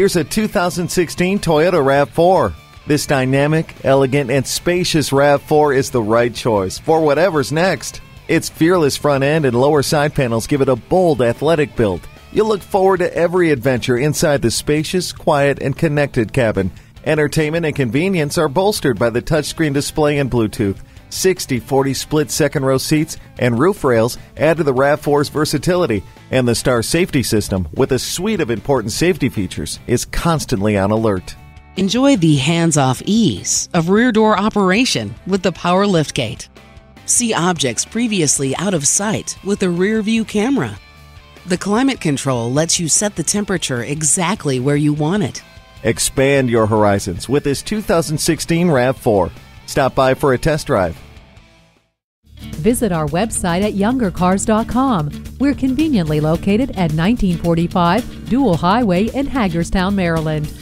Here's a 2016 Toyota RAV4. This dynamic, elegant, and spacious RAV4 is the right choice for whatever's next. Its fearless front end and lower side panels give it a bold, athletic build. You'll look forward to every adventure inside the spacious, quiet, and connected cabin. Entertainment and convenience are bolstered by the touchscreen display and Bluetooth. 60/40 split second-row seats and roof rails add to the RAV4's versatility, and the Star Safety System, with a suite of important safety features, is constantly on alert. Enjoy the hands-off ease of rear door operation with the power liftgate. See objects previously out of sight with the rear-view camera. The climate control lets you set the temperature exactly where you want it. Expand your horizons with this 2016 RAV4. Stop by for a test drive. Visit our website at youngercars.com. We're conveniently located at 1945 Dual Highway in Hagerstown, Maryland.